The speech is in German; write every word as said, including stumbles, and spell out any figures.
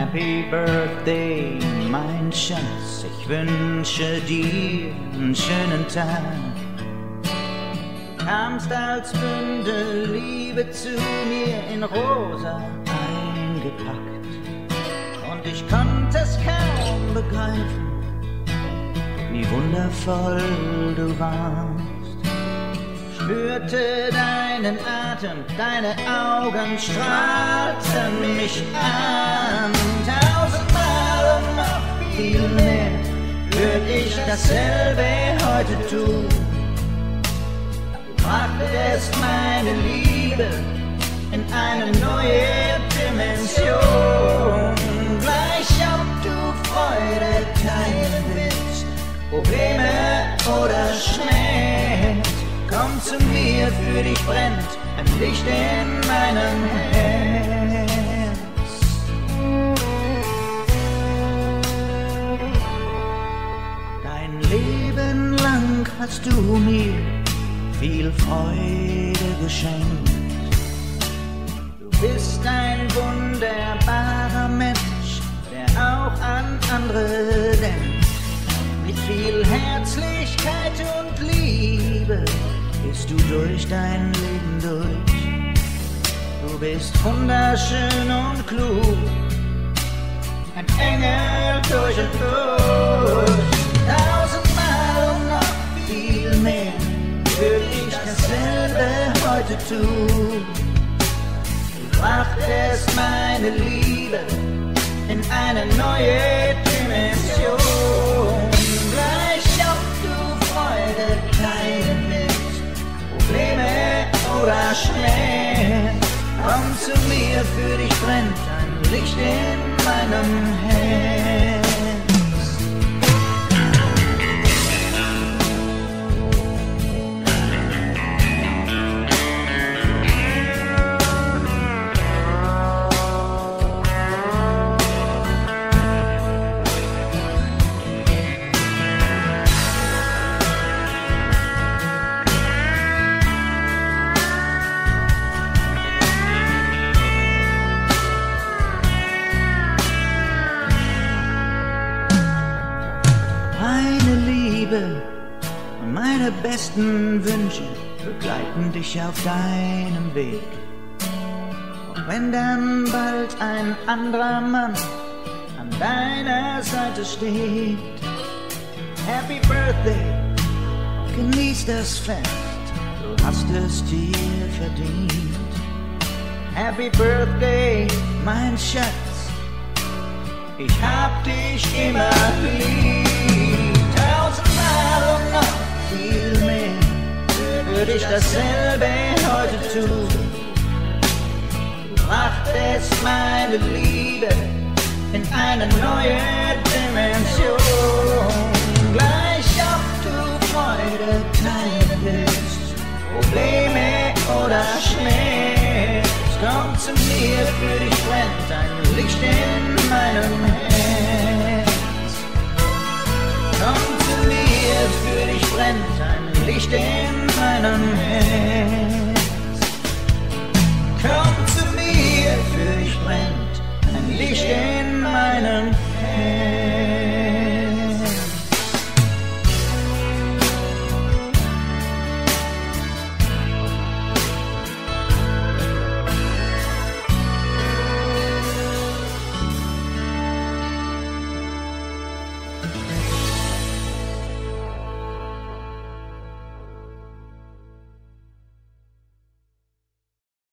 Happy Birthday, mein Schatz, ich wünsche dir einen schönen Tag. Kamst als Bündel-Liebe zu mir in rosa eingepackt, und ich konnte es kaum begreifen, wie wundervoll du warst. Spürte deinen Atem, deine Augen strahlten mich an. Tausendmal und noch viel mehr würd ich dasselbe heute tun. Du brachtest meine Liebe in eine neue Dimension. Gleich ob du Freude teilen willst, Probleme oder Schmerz, komm zu mir, für dich brennt ein Licht in meinem Herz. Dein Leben lang hast du mir viel Freude geschenkt. Du bist ein wunderbarer Mensch, der auch an andere denkt. Mit viel Herzlichkeit und Liebe gehst du durch dein Leben durch. Du bist wunderschön und klug, ein Engel durch und durch. Tausendmal und noch viel mehr würde ich dasselbe heute tun. Du brachtest meine Liebe in eine neue Dimension. Oder Schmerz, komm zu mir, für dich brennt ein Licht in meinem Herz. Meine besten Wünsche begleiten dich auf deinem Weg. Auch wenn dann bald ein anderer Mann an deiner Seite steht. Happy Birthday, genieß das Fest, du hast es dir verdient. Happy Birthday, mein Schatz, ich hab dich immer lieb. Tausendmal und noch viel mehr würde ich dasselbe heute tun. Du brachtest meine Liebe in eine neue Dimension. Gleich ob du Freude teilen willst, Probleme oder Schmerz, komm zu mir, für dich brennt ein Licht in meinem Herz. Komm zu mir, für dich brennt ein Licht in meinem Herz. Komm zu mir, für dich brennt ein Licht in meinem Herz.